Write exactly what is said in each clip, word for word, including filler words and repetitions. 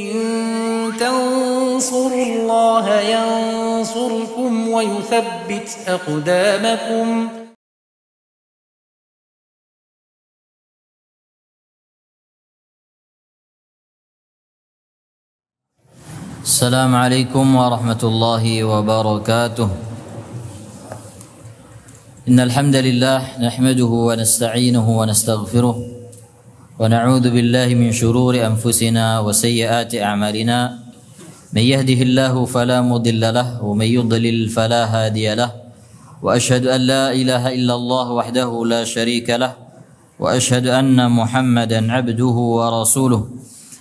إن تنصروا الله ينصركم ويثبت أقدامكم. السلام عليكم ورحمة الله وبركاته. إن الحمد لله نحمده ونستعينه ونستغفره ونعوذ بالله من شرور أنفسنا وسيئات أعمالنا. من يهده الله فلا مضل له ومن يضلل فلا هادي له، وأشهد أن لا إله إلا الله وحده لا شريك له، وأشهد أن محمدا عبده ورسوله.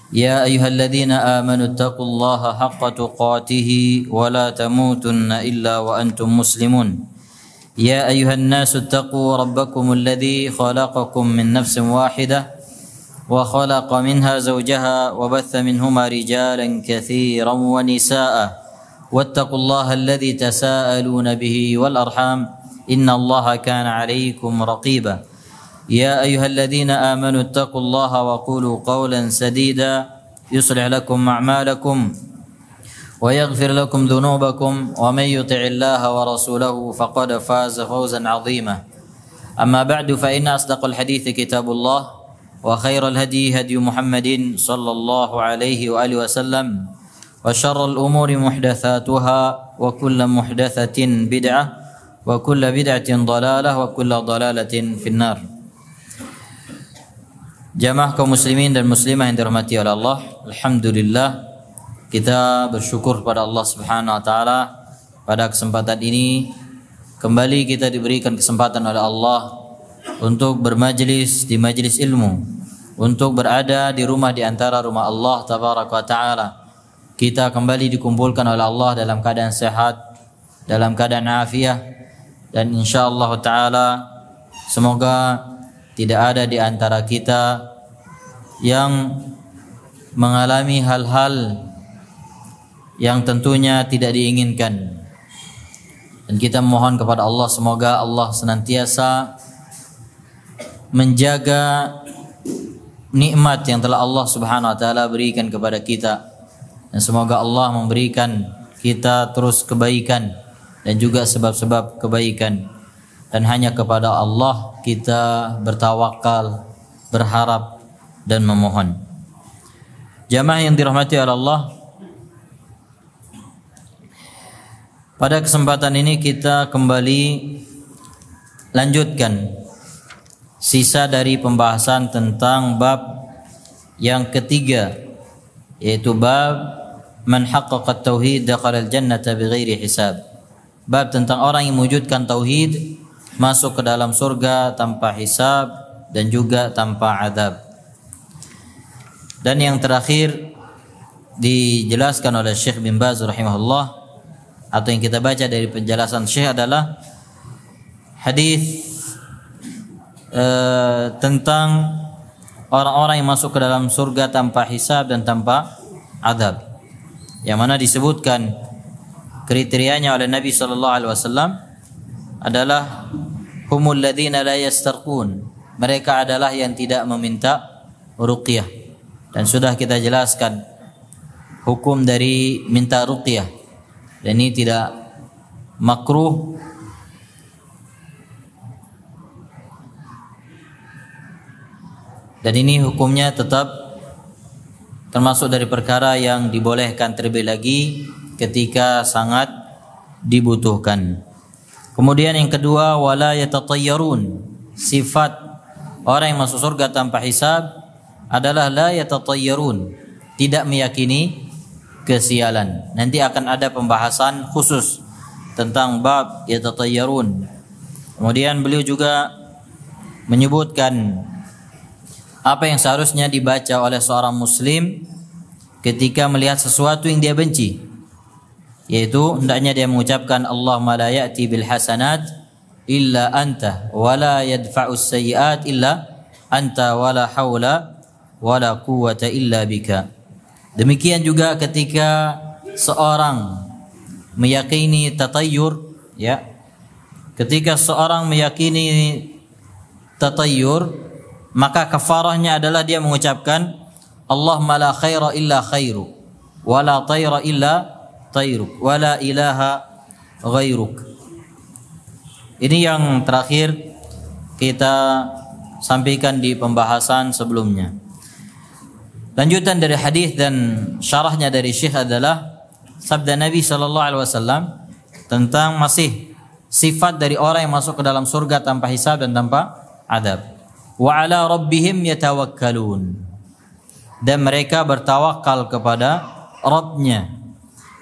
يا أيها الذين آمنوا اتقوا الله حق تقاته ولا تموتن إلا وأنتم مسلمون. يا أيها الناس اتقوا ربكم الذي خلقكم من نفس واحدة وخلق منها زوجها وبث منهما رجالا كثيرا ونساء، واتقوا الله الذي تساءلون به والأرحام إن الله كان عليكم رقيبا. يا أيها الذين آمنوا اتقوا الله وقولوا قولا سديدا يصلح لكم أعمالكم ويغفر لكم ذنوبكم، ومن يطع الله ورسوله فقد فاز فوزا عظيما. أما بعد، فإن أصدق الحديث كتاب الله، وخير الهدي هدي محمد صلى الله عليه وآله وسلم، وشر الأمور محدثاتها، وكل محدثة بدعة، وكل بدعة ضلالة، وكل ضلالة في النار. Jamaah kaum muslimin dan muslimah yang dirahmati oleh Allah, alhamdulillah kita bersyukur kepada Allah Subhanahu wa taala. Pada kesempatan ini kembali kita diberikan kesempatan oleh Allah untuk bermajlis di majlis ilmu, untuk berada di rumah di antara rumah Allah tabaraka wa taala. Kita kembali dikumpulkan oleh Allah dalam keadaan sehat, dalam keadaan afiah, dan insyaallah taala semoga tidak ada di antara kita yang mengalami hal-hal yang tentunya tidak diinginkan. Dan kita memohon kepada Allah, semoga Allah senantiasa menjaga nikmat yang telah Allah Subhanahu wa taala berikan kepada kita. Dan semoga Allah memberikan kita terus kebaikan dan juga sebab-sebab kebaikan. Dan hanya kepada Allah kita bertawakal, berharap dan memohon. Jamaah yang dirahmati oleh Allah, pada kesempatan ini kita kembali lanjutkan sisa dari pembahasan tentang bab yang ketiga, yaitu bab man haqqaqa tauhid dakhala al-jannata bighairi hisab. Bab tentang orang yang mewujudkan tauhid masuk ke dalam surga tanpa hisab dan juga tanpa adab. Dan yang terakhir dijelaskan oleh Syekh bin Baz rahimahullah, atau yang kita baca dari penjelasan Syekh adalah hadis uh, tentang orang-orang yang masuk ke dalam surga tanpa hisab dan tanpa adab, yang mana disebutkan kriterianya oleh Nabi sallallahu alaihi wasallam adalah humul ladzina la yastarqun. Mereka adalah yang tidak meminta ruqyah. Dan sudah kita jelaskan hukum dari minta ruqyah. Dan ini tidak makruh. Dan ini hukumnya tetap termasuk dari perkara yang dibolehkan, terlebih lagi ketika sangat dibutuhkan. Kemudian yang kedua, wala yatatayyarun. Sifat orang yang masuk surga tanpa hisab adalah la yatatayyarun, tidak meyakini kesialan. Nanti akan ada pembahasan khusus tentang bab yatatayyarun. Kemudian beliau juga menyebutkan apa yang seharusnya dibaca oleh seorang muslim ketika melihat sesuatu yang dia benci, yaitu hendaknya dia mengucapkan Allahumma la ya'ti bil hasanat illa anta wa la yadfa'u sayyi'at illa anta wa la hawla wa la quwwata illa bika. Demikian juga ketika seorang meyakini tatayyur, ya, ketika seorang meyakini tatayyur maka kafarahnya adalah dia mengucapkan Allahumma la khaira illa khairu, wa la tayra illa tayruk, wa la ilaha ghairuk. Ini yang terakhir kita sampaikan di pembahasan sebelumnya. Lanjutan dari hadis dan syarahnya dari Syekh adalah sabda Nabi sallallahu alaihi wasallam tentang masih sifat dari orang yang masuk ke dalam surga tanpa hisab dan tanpa adab. Wa ala rabbihim yatawakkalun. Dan mereka bertawakal kepada Rabbnya.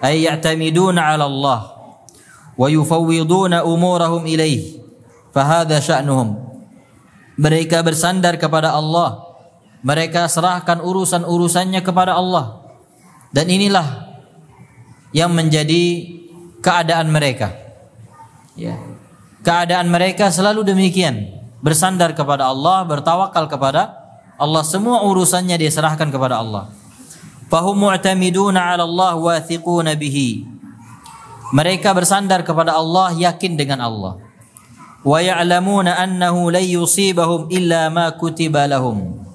Ay ya'tamiduna 'ala Allah wa yufawwiduna umurahum ilaih. Fahadha sya'nuhum. Mereka bersandar kepada Allah. Mereka serahkan urusan-urusannya kepada Allah. Dan inilah yang menjadi keadaan mereka. Ya. Keadaan mereka selalu demikian, bersandar kepada Allah, bertawakal kepada Allah, semua urusannya dia serahkan kepada Allah. Fahum mu'tamiduna 'ala Allah wathiquna bihi. Mereka bersandar kepada Allah, yakin dengan Allah. Wa ya'lamuna annahu la yusibahum illa ma kutiba lahum.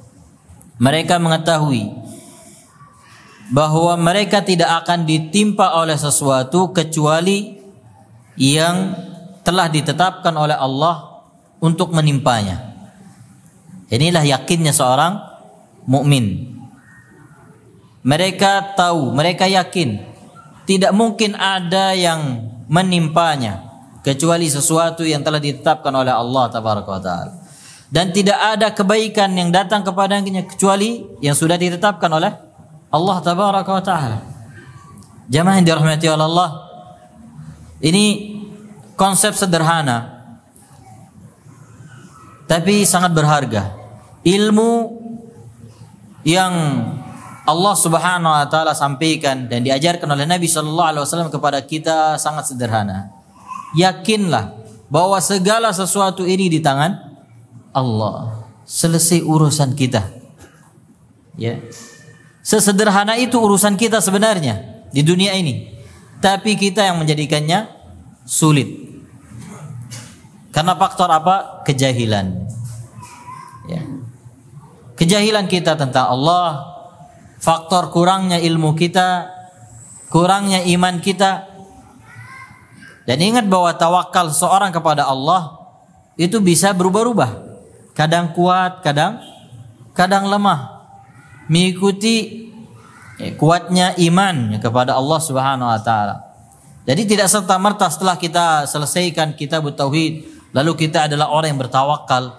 Mereka mengetahui bahwa mereka tidak akan ditimpa oleh sesuatu kecuali yang telah ditetapkan oleh Allah untuk menimpanya. Inilah yakinnya seorang mukmin. Mereka tahu, mereka yakin tidak mungkin ada yang menimpanya kecuali sesuatu yang telah ditetapkan oleh Allah Tabaraka wa Ta'ala. Dan tidak ada kebaikan yang datang kepadanya kecuali yang sudah ditetapkan oleh Allah Tabaraka wa Ta'ala. Jamaah yang dirahmati Allah, ini konsep sederhana tapi sangat berharga. Ilmu yang Allah Subhanahu wa Ta'ala sampaikan dan diajarkan oleh Nabi sallallahu alaihi wasallam kepada kita sangat sederhana. Yakinlah bahwa segala sesuatu ini di tangan Allah. Selesai urusan kita. Ya. Sesederhana itu urusan kita sebenarnya di dunia ini. Tapi kita yang menjadikannya sulit. Karena faktor apa? Kejahilan. Ya. Kejahilan kita tentang Allah, faktor kurangnya ilmu kita, kurangnya iman kita. Dan ingat bahwa tawakal seorang kepada Allah itu bisa berubah-ubah. Kadang kuat, kadang kadang lemah. Mengikuti kuatnya iman kepada Allah Subhanahu wa Ta'ala. Jadi tidak serta-merta setelah kita selesaikan kitabut tauhid lalu kita adalah orang yang bertawakal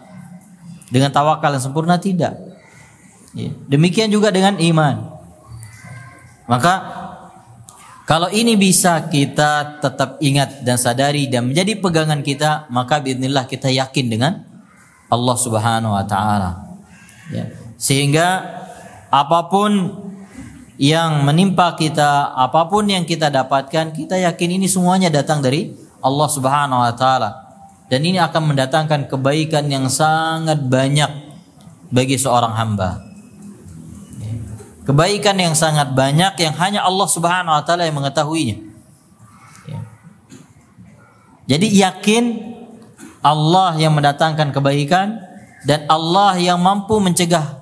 dengan tawakal yang sempurna, tidak. Demikian juga dengan iman. Maka kalau ini bisa kita tetap ingat dan sadari dan menjadi pegangan kita, maka biiznillah kita yakin dengan Allah Subhanahu wa Ta'ala. Ya. Sehingga apapun yang menimpa kita, apapun yang kita dapatkan, kita yakin ini semuanya datang dari Allah Subhanahu wa Ta'ala. Dan ini akan mendatangkan kebaikan yang sangat banyak bagi seorang hamba. Kebaikan yang sangat banyak yang hanya Allah Subhanahu wa Ta'ala yang mengetahuinya. Jadi yakin Allah yang mendatangkan kebaikan dan Allah yang mampu mencegah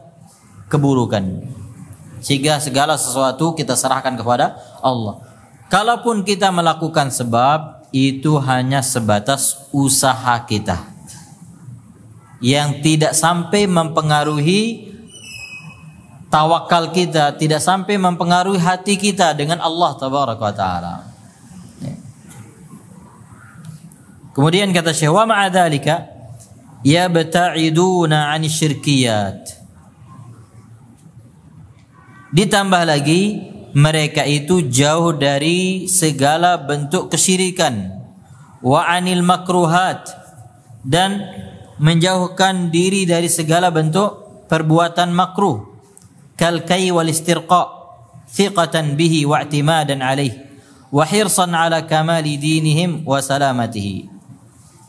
keburukan. Sehingga segala sesuatu kita serahkan kepada Allah. Kalaupun kita melakukan sebab, itu hanya sebatas usaha kita yang tidak sampai mempengaruhi tawakal kita, tidak sampai mempengaruhi hati kita dengan Allah Tabaraka wa Ta'ala. Kemudian kata Syekh, wa ma'a dzalika yabta'iduna 'anil syirkiyat. Ditambah lagi mereka itu jauh dari segala bentuk kesyirikan, wa 'anil makruhat, dan menjauhkan diri dari segala bentuk perbuatan makruh. Kalkai wal istirqa thiqatan bihi wa i'timadan alaih wa hirsan ala kamali dinihim wa salamatihi.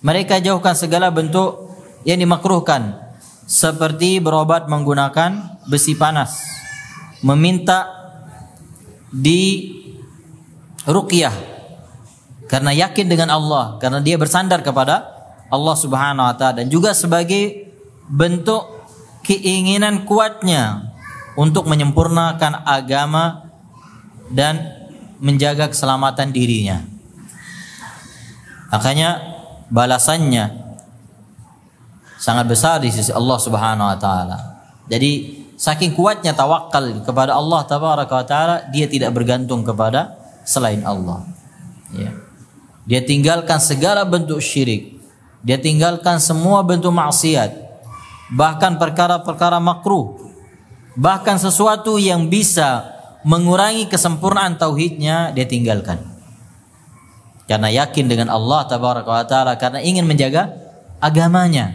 Mereka jauhkan segala bentuk yang dimakruhkan seperti berobat menggunakan besi panas, meminta di ruqyah karena yakin dengan Allah, karena dia bersandar kepada Allah Subhanahu wa Ta'ala, dan juga sebagai bentuk keinginan kuatnya untuk menyempurnakan agama dan menjaga keselamatan dirinya. Makanya balasannya sangat besar di sisi Allah Subhanahu wa taala. Jadi saking kuatnya tawakal kepada Allah Tabaraka wa taala, dia tidak bergantung kepada selain Allah. Ya. Dia tinggalkan segala bentuk syirik. Dia tinggalkan semua bentuk maksiat. Bahkan perkara-perkara makruh. Bahkan sesuatu yang bisa mengurangi kesempurnaan tauhidnya dia tinggalkan. Karena yakin dengan Allah Tabaraka wa taala, karena ingin menjaga agamanya.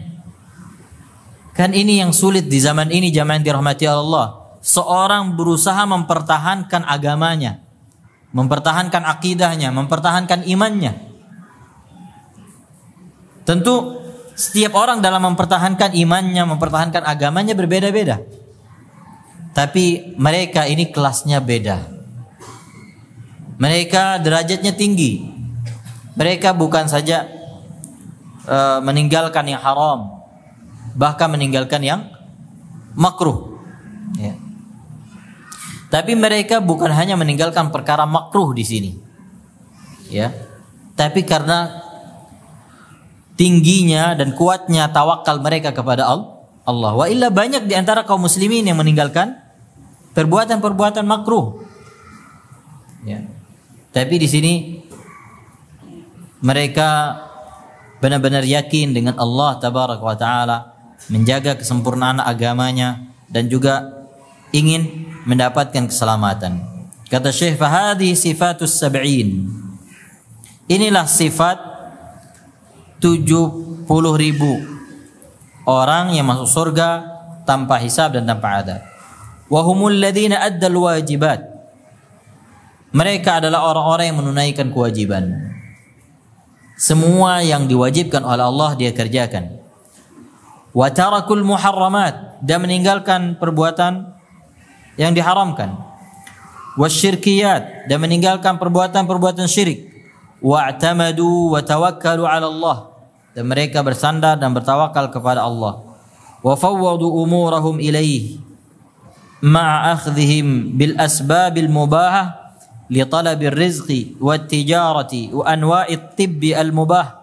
Kan ini yang sulit di zaman ini, zaman dirahmati Allah. Seorang berusaha mempertahankan agamanya, mempertahankan akidahnya, mempertahankan imannya. Tentu setiap orang dalam mempertahankan imannya, mempertahankan agamanya berbeda-beda. Tapi mereka ini kelasnya beda. Mereka derajatnya tinggi. Mereka bukan saja uh, meninggalkan yang haram, bahkan meninggalkan yang makruh, ya. Tapi mereka bukan hanya meninggalkan perkara makruh di sini, ya. Tapi karena tingginya dan kuatnya tawakal mereka kepada Allah. Wa illa banyak di antara kaum muslimin yang meninggalkan perbuatan-perbuatan makruh, ya. Tapi di sini mereka benar-benar yakin dengan Allah Tabaraka wa taala, menjaga kesempurnaan agamanya dan juga ingin mendapatkan keselamatan. Kata Syekh, fahadhi sifatus sab'in, inilah sifat tujuh puluh ribu orang yang masuk surga tanpa hisab dan tanpa adab. Wahumul ladhina addal wajibat, mereka adalah orang-orang yang menunaikan kewajiban. Semua yang diwajibkan oleh Allah dia kerjakan. Wa tarakul muharramat, dan meninggalkan perbuatan yang diharamkan. Wasyirkiyat, dan meninggalkan perbuatan-perbuatan syirik. Wa'tamadu wa tawakkalu 'ala Allah, dan mereka bersandar dan bertawakal kepada Allah. Wa fawwadu umurahum ilaihi ma'a akhdhihim bil asbabil mubahah li talabi rizqi wa tijarati wa anwa'i tibbi al mubah.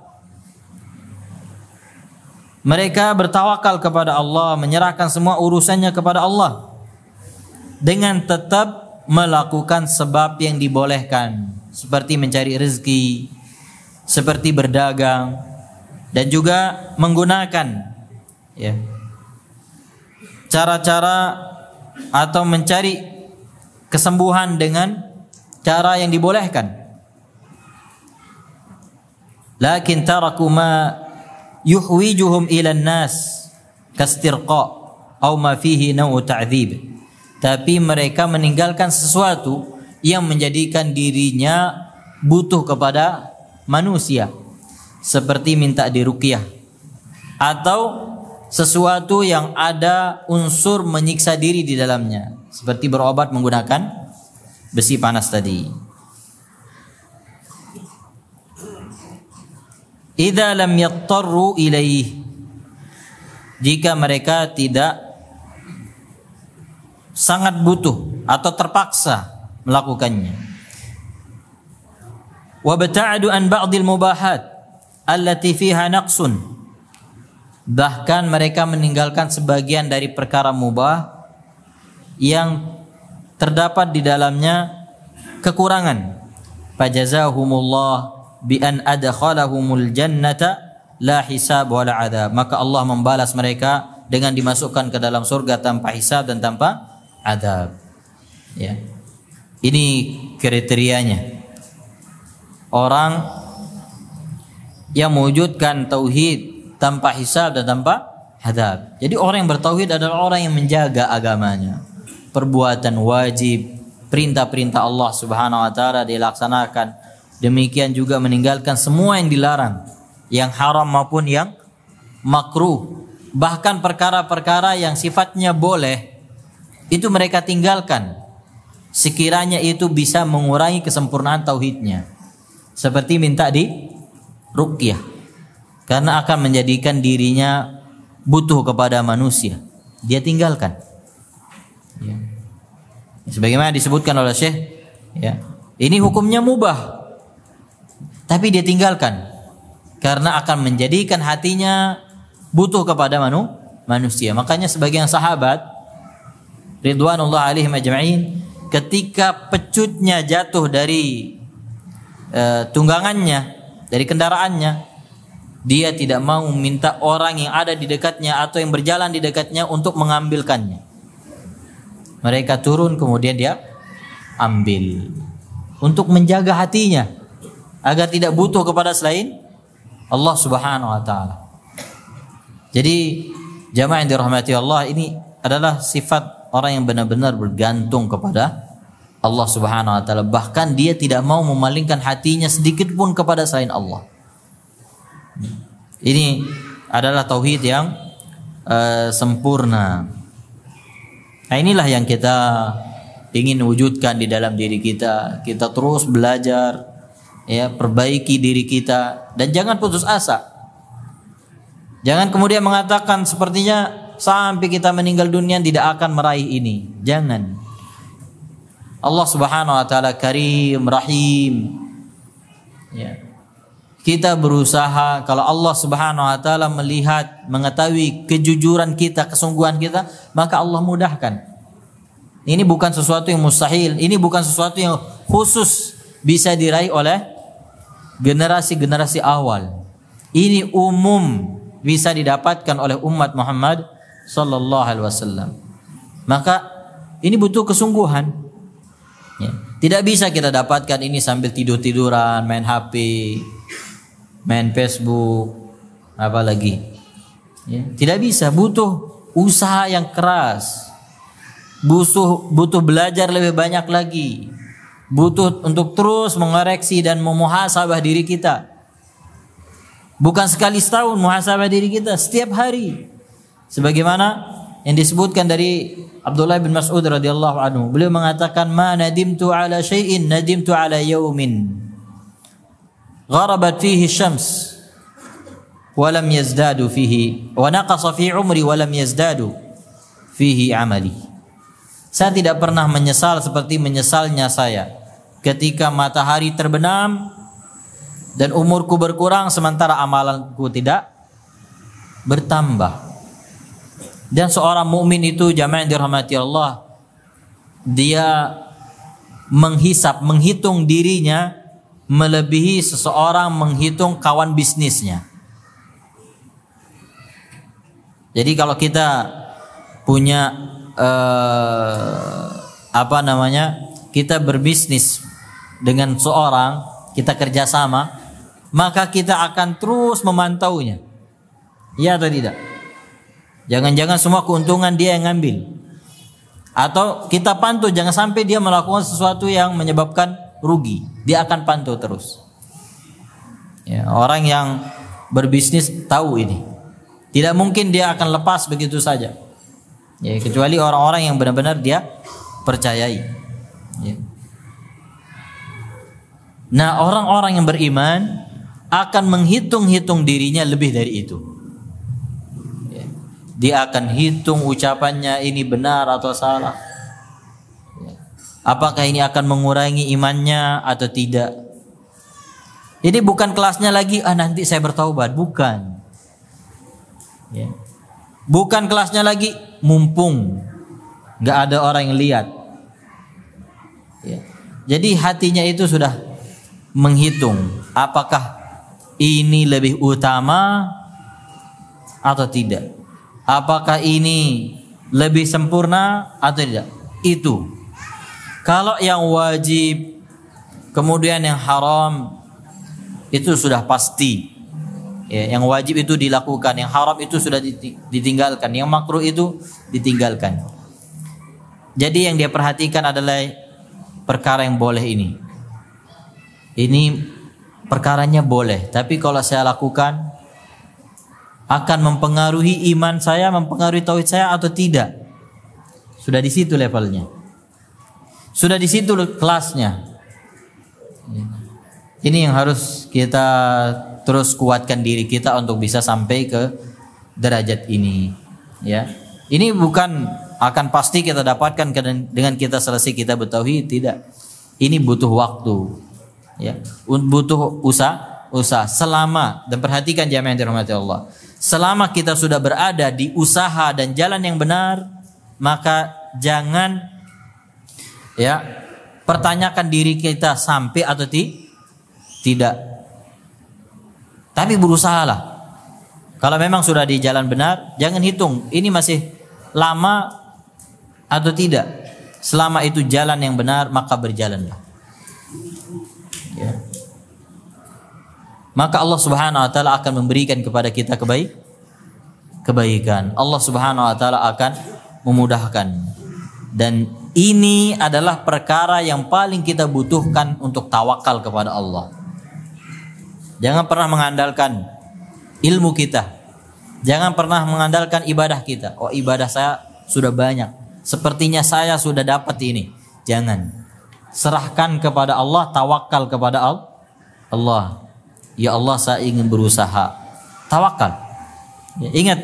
Mereka bertawakal kepada Allah, menyerahkan semua urusannya kepada Allah dengan tetap melakukan sebab yang dibolehkan, seperti mencari rezeki, seperti berdagang, dan juga menggunakan, ya, cara-cara atau mencari kesembuhan dengan cara yang dibolehkan. Lakin taraku ma yuhwijuhum ila nas kastirqa au ma fihi naw ta'dzib, tapi mereka meninggalkan sesuatu yang menjadikan dirinya butuh kepada manusia, seperti minta diruqyah atau sesuatu yang ada unsur menyiksa diri di dalamnya, seperti berobat menggunakan besi panas tadi. Idza lam yattaru ilaih, jika mereka tidak sangat butuh atau terpaksa melakukannya. Wa bata'adu an ba'dil mubahat allati fiha naqsun, bahkan mereka meninggalkan sebagian dari perkara mubah yang terdapat di dalamnya kekurangan. Fajazahumullah bi an adkhalahumul jannata la hisab wa la adab, maka Allah membalas mereka dengan dimasukkan ke dalam surga tanpa hisab dan tanpa adab, ya. Ini kriterianya orang yang mewujudkan tauhid tanpa hisab dan tanpa adab. Jadi orang yang bertauhid adalah orang yang menjaga agamanya, perbuatan wajib, perintah-perintah Allah Subhanahu wa taala dilaksanakan. Demikian juga meninggalkan semua yang dilarang, yang haram maupun yang makruh. Bahkan perkara-perkara yang sifatnya boleh itu mereka tinggalkan sekiranya itu bisa mengurangi kesempurnaan tauhidnya. Seperti minta di ruqyah, karena akan menjadikan dirinya butuh kepada manusia, dia tinggalkan. Ya. Sebagaimana disebutkan oleh Syekh, ya. Ini hukumnya mubah, tapi dia tinggalkan karena akan menjadikan hatinya butuh kepada manu, manusia. Makanya sebagian sahabat ridwanullah alaihim ajma'in, ketika pecutnya jatuh dari uh, tunggangannya, dari kendaraannya, dia tidak mau minta orang yang ada di dekatnya atau yang berjalan di dekatnya untuk mengambilkannya. Mereka turun kemudian dia ambil untuk menjaga hatinya agar tidak butuh kepada selain Allah Subhanahu wa taala. Jadi jamaah yang dirahmati Allah, ini adalah sifat orang yang benar-benar bergantung kepada Allah Subhanahu wa taala. Bahkan dia tidak mau memalingkan hatinya sedikit pun kepada selain Allah. Ini adalah tauhid yang uh, sempurna. Nah, inilah yang kita ingin wujudkan di dalam diri kita. Kita terus belajar, ya, perbaiki diri kita dan jangan putus asa. Jangan kemudian mengatakan sepertinya sampai kita meninggal dunia tidak akan meraih ini. Jangan. Allah Subhanahu wa taala Karim, Rahim. Ya. Kita berusaha, kalau Allah Subhanahu wa taala melihat, mengetahui kejujuran kita, kesungguhan kita, maka Allah mudahkan. Ini bukan sesuatu yang mustahil, ini bukan sesuatu yang khusus bisa diraih oleh generasi-generasi awal. Ini umum bisa didapatkan oleh umat Muhammad sallallahu alaihi wasallam. Maka ini butuh kesungguhan. Ya. Tidak bisa kita dapatkan ini sambil tidur-tiduran, main H P, main Facebook, apa lagi, ya. Tidak bisa, butuh usaha yang keras, butuh butuh belajar lebih banyak lagi, butuh untuk terus mengoreksi dan memuhasabah diri kita. Bukan sekali setahun muhasabah diri kita, setiap hari, sebagaimana yang disebutkan dari Abdullah bin Mas'ud radhiyallahu anhu. Beliau mengatakan, ma nadimtu ala syai'in nadimtu ala yaumin gharabat fihi syams wa lam yazdadu fihi wa naqasa fi umri wa lam yazdadu fihi amali. Saya tidak pernah menyesal seperti menyesalnya saya ketika matahari terbenam dan umurku berkurang sementara amalanku tidak bertambah. Dan seorang mukmin itu, jamaah yang dirahmati Allah, dia menghisap, menghitung dirinya melebihi seseorang menghitung kawan bisnisnya. Jadi kalau kita punya eh, apa namanya, kita berbisnis dengan seorang, kita kerjasama, maka kita akan terus memantaunya, ya atau tidak. Jangan-jangan semua keuntungan dia yang ngambil, atau kita pantau jangan sampai dia melakukan sesuatu yang menyebabkan rugi, dia akan pantau terus. Ya, orang yang berbisnis tahu ini, tidak mungkin dia akan lepas begitu saja. Ya, kecuali orang-orang yang benar-benar dia percayai. Ya. Nah, orang-orang yang beriman akan menghitung-hitung dirinya lebih dari itu. Ya. Dia akan hitung ucapannya ini benar atau salah. Apakah ini akan mengurangi imannya atau tidak? Jadi bukan kelasnya lagi, ah nanti saya bertaubat, bukan. Ya. Bukan kelasnya lagi, mumpung nggak ada orang yang lihat. Ya. Jadi hatinya itu sudah menghitung, apakah ini lebih utama atau tidak? Apakah ini lebih sempurna atau tidak? Itu. Kalau yang wajib kemudian yang haram itu sudah pasti, ya, yang wajib itu dilakukan, yang haram itu sudah ditinggalkan, yang makruh itu ditinggalkan. Jadi yang dia perhatikan adalah perkara yang boleh ini. Ini perkaranya boleh, tapi kalau saya lakukan akan mempengaruhi iman saya, mempengaruhi tauhid saya atau tidak. Sudah di situ levelnya. Sudah di situ kelasnya. Ini yang harus kita terus kuatkan diri kita untuk bisa sampai ke derajat ini. Ya, ini bukan akan pasti kita dapatkan dengan kita selesai kita bertauhid? Tidak. Ini butuh waktu, ya, butuh usaha, usaha. Selama, dan perhatikan jamaah yang dirahmati Allah, selama kita sudah berada di usaha dan jalan yang benar, maka jangan, ya, pertanyakan diri kita sampai atau ti, tidak. Tapi berusahalah. Kalau memang sudah di jalan benar, jangan hitung ini masih lama atau tidak. Selama itu jalan yang benar, maka berjalanlah. Ya. Maka Allah Subhanahu wa taala akan memberikan kepada kita kebaik kebaikan. Allah Subhanahu wa taala akan memudahkan. Dan ini adalah perkara yang paling kita butuhkan untuk tawakal kepada Allah. Jangan pernah mengandalkan ilmu kita, jangan pernah mengandalkan ibadah kita. Oh, ibadah saya sudah banyak, sepertinya saya sudah dapat ini. Jangan. Serahkan kepada Allah, tawakal kepada Allah. Ya Allah, saya ingin berusaha. Tawakal. Ya, ingat,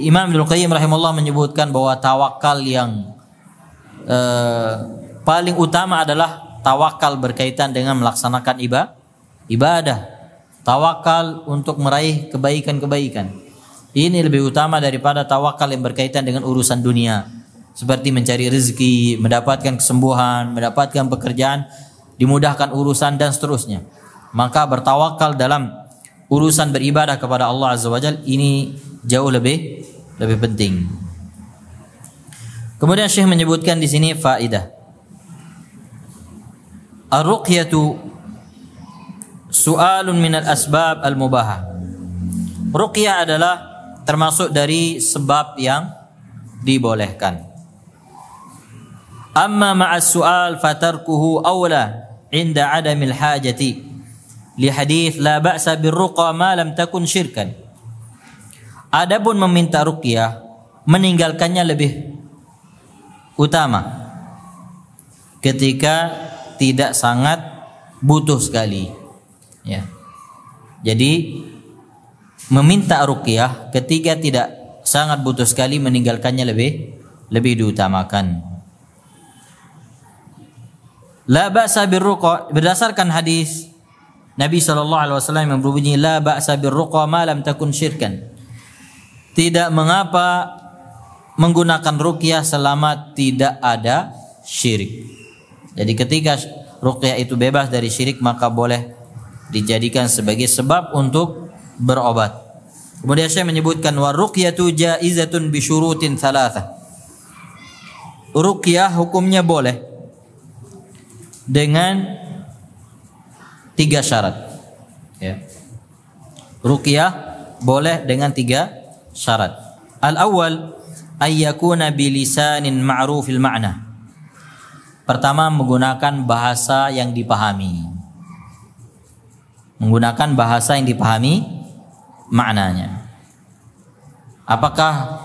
Imam Ibnu Qayyim rahimahullah menyebutkan bahwa tawakal yang eh, paling utama adalah tawakal berkaitan dengan melaksanakan iba, ibadah. Tawakal untuk meraih kebaikan-kebaikan. Ini lebih utama daripada tawakal yang berkaitan dengan urusan dunia. Seperti mencari rezeki, mendapatkan kesembuhan, mendapatkan pekerjaan, dimudahkan urusan dan seterusnya. Maka bertawakal dalam urusan beribadah kepada Allah Azza wa Jalla ini jauh lebih lebih penting. Kemudian Syekh menyebutkan di sini faedah. Ar-ruqyatu su'alun minal asbab al-mubahah. Ruqyah adalah termasuk dari sebab yang dibolehkan. Amma ma'as su'al fatarkuhu awla inda adamil hajati. Li hadith la ba'sa birruqa ma lam takun syirkan. Adapun meminta ruqyah, meninggalkannya lebih utama ketika tidak sangat butuh sekali. Ya. Jadi meminta ruqyah ketika tidak sangat butuh sekali, meninggalkannya lebih lebih diutamakan. La ba'sa birruqa, berdasarkan hadis Nabi sallallahu alaihi wasallam yang berbunyi la ba'sa birruqa ma lam takun syirkan. Tidak mengapa menggunakan ruqyah selama tidak ada syirik. Jadi ketika ruqyah itu bebas dari syirik, maka boleh dijadikan sebagai sebab untuk berobat. Kemudian saya menyebutkan waruqyatu jaizatun bi syurutin thalatha. Ruqyah hukumnya boleh dengan tiga syarat. Ya. Ruqyah boleh dengan tiga syarat. Al-awwal ay yakuna bi lisanin ma'rufil ma'na. Pertama, menggunakan bahasa yang dipahami. Menggunakan bahasa yang dipahami maknanya. Apakah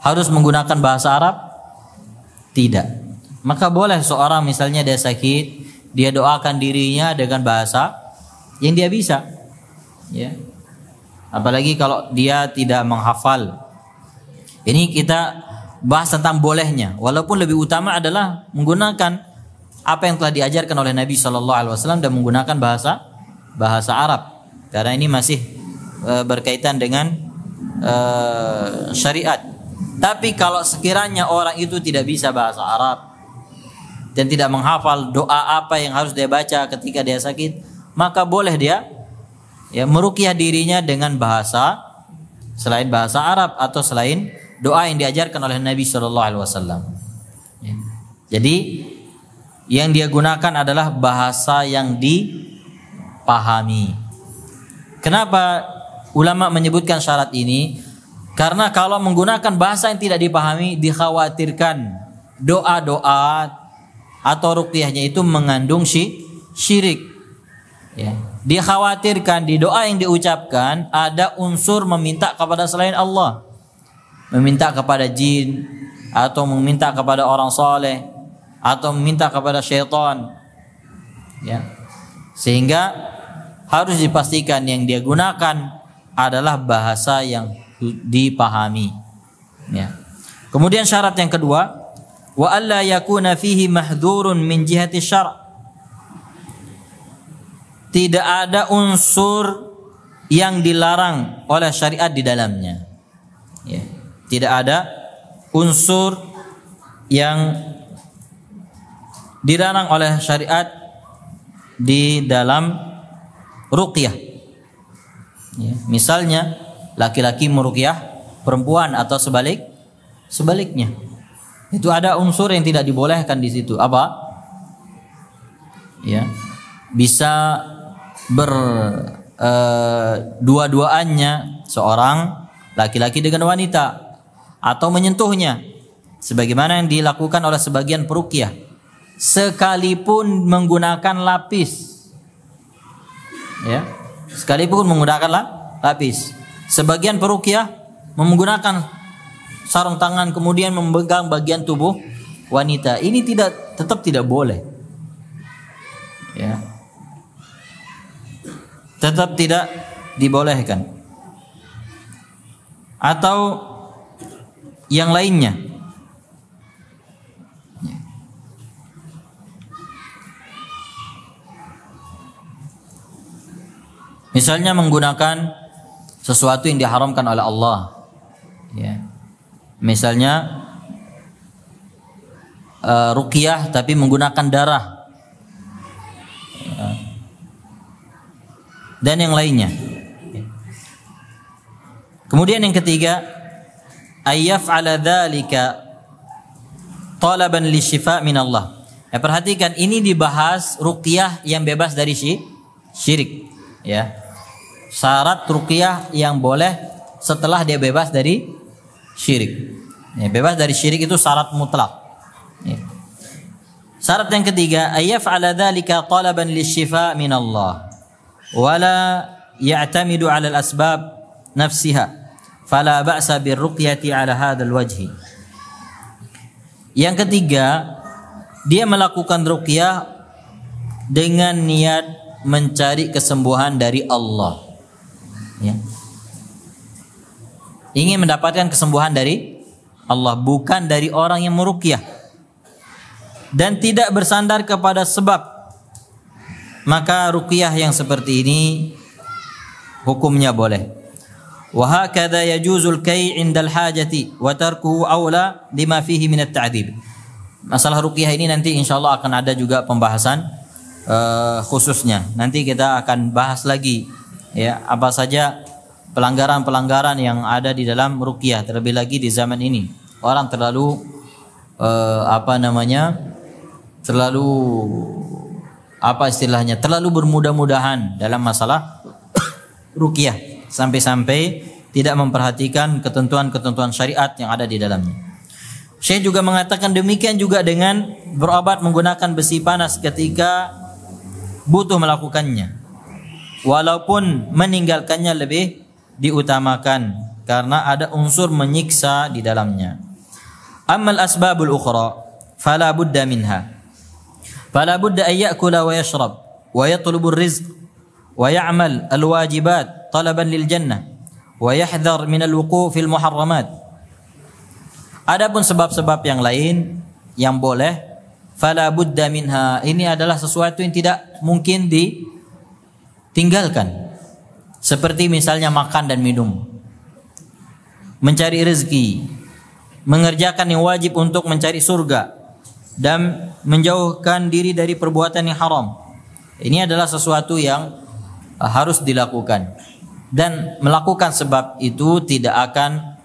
harus menggunakan bahasa Arab? Tidak. Maka boleh seorang misalnya dia sakit, dia doakan dirinya dengan bahasa yang dia bisa, ya. Apalagi kalau dia tidak menghafal. Ini kita bahas tentang bolehnya, walaupun lebih utama adalah menggunakan apa yang telah diajarkan oleh Nabi Shallallahu Alaihi Wasallam dan menggunakan bahasa bahasa Arab, karena ini masih e, berkaitan dengan e, syariat. Tapi kalau sekiranya orang itu tidak bisa bahasa Arab dan tidak menghafal doa apa yang harus dia baca ketika dia sakit, maka boleh dia, ya, meruqyah dirinya dengan bahasa selain bahasa Arab atau selain doa yang diajarkan oleh Nabi Shallallahu Alaihi Wasallam. Jadi yang dia gunakan adalah bahasa yang di pahami. Kenapa ulama menyebutkan syarat ini? Karena kalau menggunakan bahasa yang tidak dipahami, dikhawatirkan doa-doa atau ruqyahnya itu mengandung syirik. Ya. Dikhawatirkan di doa yang diucapkan ada unsur meminta kepada selain Allah, meminta kepada jin, atau meminta kepada orang soleh, atau meminta kepada syaitan. Ya. Sehingga harus dipastikan yang dia gunakan adalah bahasa yang dipahami, ya. Kemudian syarat yang kedua, wa alla yakuna fihi mahdhurun min jihati syara'. Tidak ada unsur yang dilarang oleh syariat di dalamnya. Ya. Tidak ada unsur yang dilarang oleh syariat di dalam ruqyah. Ya. Misalnya laki-laki meruqyah perempuan atau sebalik sebaliknya. Itu ada unsur yang tidak dibolehkan di situ. Apa? Ya. Bisa berdua-duaannya e, seorang laki-laki dengan wanita atau menyentuhnya sebagaimana yang dilakukan oleh sebagian peruqyah, sekalipun menggunakan lapis, ya, sekalipun menggunakan lapis. Sebagian peruqyah menggunakan sarung tangan kemudian memegang bagian tubuh wanita. Ini tidak, tetap tidak boleh, ya, tetap tidak dibolehkan. Atau yang lainnya, misalnya menggunakan sesuatu yang diharamkan oleh Allah, ya, misalnya uh, ruqyah tapi menggunakan darah dan yang lainnya. Kemudian yang ketiga, ayyaf'ala dzalika talaban lisyifa' min Allah. Ya, perhatikan ini dibahas ruqyah yang bebas dari syirik, ya. Syarat ruqyah yang boleh setelah dia bebas dari syirik. Ya, bebas dari syirik itu syarat mutlak. Ya. Syarat yang ketiga, ayyaf'ala dzalika talaban lisyifa' min Allah. Wala ya'tamidu 'ala al-asbab nafsiha fala ba'sa birruqyati 'ala hadzal wajhi. Yang ketiga, dia melakukan ruqyah dengan niat mencari kesembuhan dari Allah, ya. Ingin mendapatkan kesembuhan dari Allah, bukan dari orang yang meruqyah, dan tidak bersandar kepada sebab. Maka ruqyah yang seperti ini hukumnya boleh. Wa hakadha yajuzul kai' 'inda al-hajati wa tarkuhu aula lima fihi min at-ta'dzib. Masalah ruqyah ini nanti insyaallah akan ada juga pembahasan uh, khususnya. Nanti kita akan bahas lagi, ya, apa saja pelanggaran-pelanggaran yang ada di dalam ruqyah, terlebih lagi di zaman ini. Orang terlalu uh, apa namanya? terlalu apa istilahnya terlalu bermudah-mudahan dalam masalah ruqyah, sampai-sampai tidak memperhatikan ketentuan-ketentuan syariat yang ada di dalamnya. Syekh juga mengatakan demikian juga dengan berobat menggunakan besi panas ketika butuh melakukannya, walaupun meninggalkannya lebih diutamakan karena ada unsur menyiksa di dalamnya. Ammal asbabul ukhra fala budda minha. فلا بد أن يأكل ويشرب ويطلب الرزق ويعمل الواجبات طلبا للجنة ويحذر من الوقوع في المحرمات. Adapun sebab-sebab yang lain yang boleh, فلا بد منها, ini adalah sesuatu yang tidak mungkin ditinggalkan, seperti misalnya makan dan minum, mencari rezeki, mengerjakan yang wajib untuk mencari surga, dan menjauhkan diri dari perbuatan yang haram. Ini adalah sesuatu yang harus dilakukan, dan melakukan sebab itu tidak akan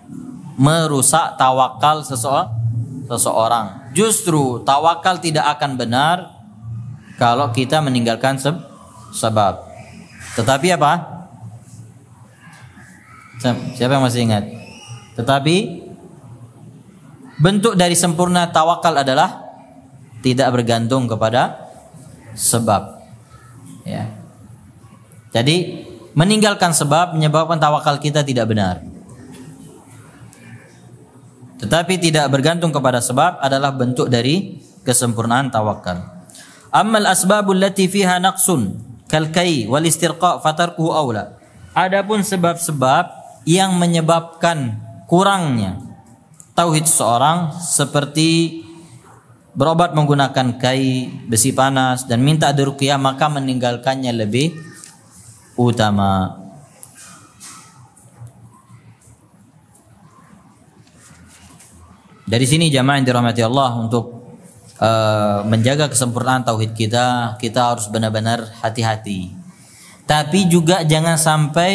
merusak tawakal seseorang. Justru tawakal tidak akan benar kalau kita meninggalkan sebab. Tetapi apa? Siapa yang masih ingat? Tetapi bentuk dari sempurna tawakal adalah tidak bergantung kepada sebab, ya. Jadi meninggalkan sebab menyebabkan tawakal kita tidak benar. Tetapi tidak bergantung kepada sebab adalah bentuk dari kesempurnaan tawakal. Ammal asbabul lati fiha naqsun kalkai wal istirqa fatarkuhu aula. Adapun sebab-sebab yang menyebabkan kurangnya tauhid seorang seperti berobat menggunakan kai, besi panas, dan minta diruqyah, maka meninggalkannya lebih utama. Dari sini jamaah yang dirahmati Allah, untuk uh, menjaga kesempurnaan tauhid kita, kita harus benar-benar hati-hati. Tapi juga jangan sampai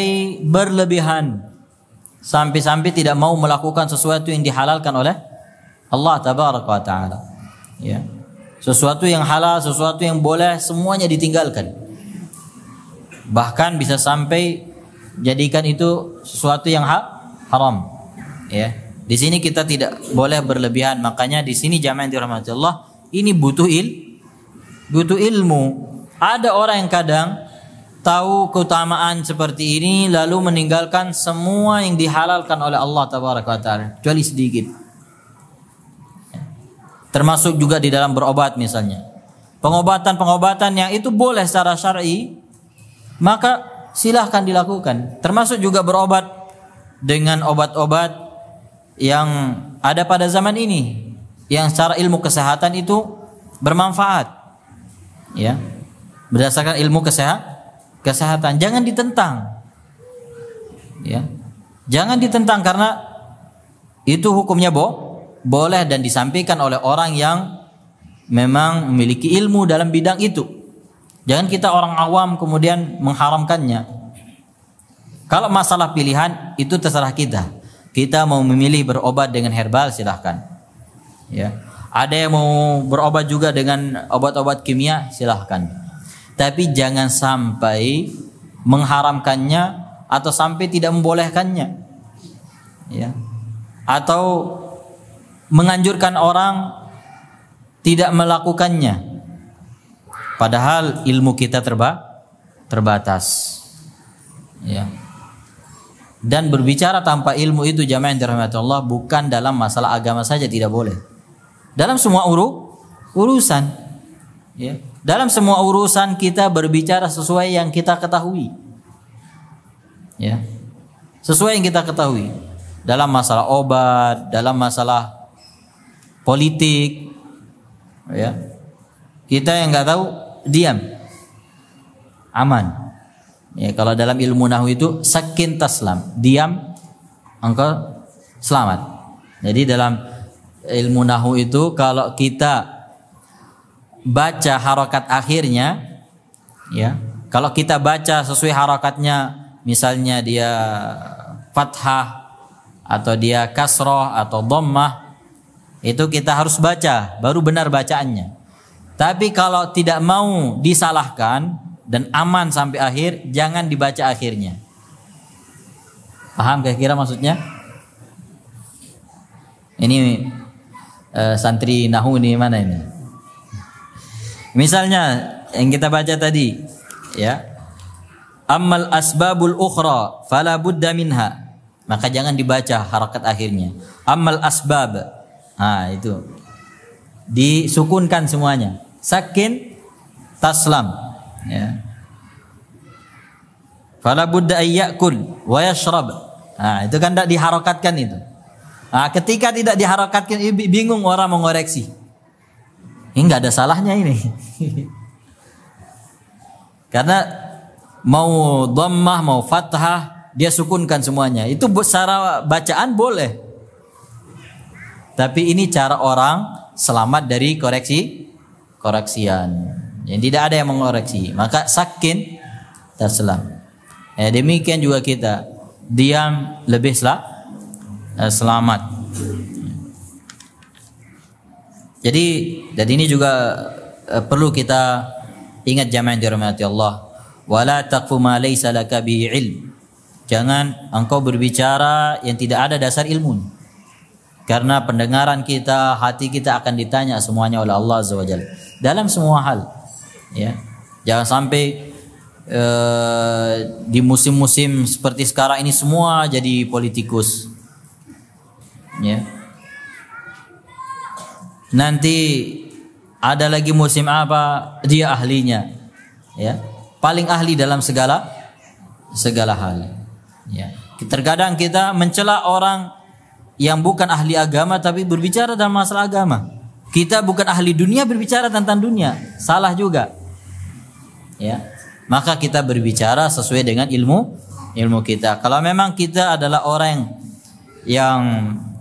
berlebihan, sampai-sampai tidak mau melakukan sesuatu yang dihalalkan oleh Allah tabaraka wa ta'ala. Ya. Sesuatu yang halal, sesuatu yang boleh, semuanya ditinggalkan. Bahkan bisa sampai jadikan itu sesuatu yang haram. Ya. Di sini kita tidak boleh berlebihan. Makanya di sini jamaah dirahmati Allah, ini butuh il, butuh ilmu. Ada orang yang kadang tahu keutamaan seperti ini lalu meninggalkan semua yang dihalalkan oleh Allah tabaraka wa taala, kecuali sedikit. Termasuk juga di dalam berobat misalnya. Pengobatan-pengobatan yang itu boleh secara syar'i, maka silahkan dilakukan. Termasuk juga berobat dengan obat-obat yang ada pada zaman ini, yang secara ilmu kesehatan itu bermanfaat, ya, berdasarkan ilmu kesehatan. Jangan ditentang, ya, jangan ditentang, karena itu hukumnya bo boleh dan disampaikan oleh orang yang memang memiliki ilmu dalam bidang itu. Jangan kita orang awam kemudian mengharamkannya. Kalau masalah pilihan itu terserah kita. Kita mau memilih berobat dengan herbal, silahkan. Ya. Ada yang mau berobat juga dengan obat-obat kimia, silahkan. Tapi jangan sampai mengharamkannya atau sampai tidak membolehkannya. Ya. Atau menganjurkan orang tidak melakukannya. Padahal ilmu kita terba- terbatas. Ya. Dan berbicara tanpa ilmu itu jamaah yang dirahmati Allah, bukan dalam masalah agama saja tidak boleh, dalam semua uru, urusan ya. Dalam semua urusan kita berbicara sesuai yang kita ketahui, ya, sesuai yang kita ketahui. Dalam masalah obat, dalam masalah politik, ya, kita yang nggak tahu diam, aman. Ya, kalau dalam ilmu nahwu itu sakin taslam, diam engkau selamat. Jadi dalam ilmu nahwu itu kalau kita baca harokat akhirnya, ya, kalau kita baca sesuai harokatnya, misalnya dia fathah atau dia kasroh atau dhammah, itu kita harus baca baru benar bacaannya. Tapi kalau tidak mau disalahkan dan aman sampai akhir, jangan dibaca akhirnya. Paham kira-kira maksudnya? Ini uh, santri nahwu ini mana ini? Misalnya yang kita baca tadi, ya. Ammal asbabul ukhra fala budda minha. Maka jangan dibaca harakat akhirnya. Ammal asbab. Ah, itu. Disukunkan semuanya. Sakin taslam. Ya. Fala budda ayyakul wa yashrab. Nah, itu kan tidak diharokatkan itu. Nah, ketika tidak diharokatkan, bingung orang mengoreksi. Ini enggak ada salahnya ini. Karena mau dhammah, mau fathah, dia sukunkan semuanya. Itu secara bacaan boleh. Tapi ini cara orang selamat dari koreksi, koreksian. Jadi tidak ada yang mengoreksi, maka sakin taslam. Ya, demikian juga kita diam lebih sel- selamat. Jadi dan ini juga uh, perlu kita ingat jamaah yang dirahmati Allah. Wala taqfu ma laysa laka bihi ilm. Jangan engkau berbicara yang tidak ada dasar ilmu. Karena pendengaran kita, hati kita akan ditanya semuanya oleh Allah Azza wa Jalla dalam semua hal. Ya, jangan sampai uh, di musim-musim seperti sekarang ini semua jadi politikus. Ya. Nanti ada lagi musim apa, dia ahlinya. Ya, paling ahli dalam segala segala hal. Ya. Terkadang kita mencela orang yang bukan ahli agama tapi berbicara dalam masalah agama. Kita bukan ahli dunia berbicara tentang dunia, salah juga. Ya. Maka kita berbicara sesuai dengan ilmu ilmu kita. Kalau memang kita adalah orang yang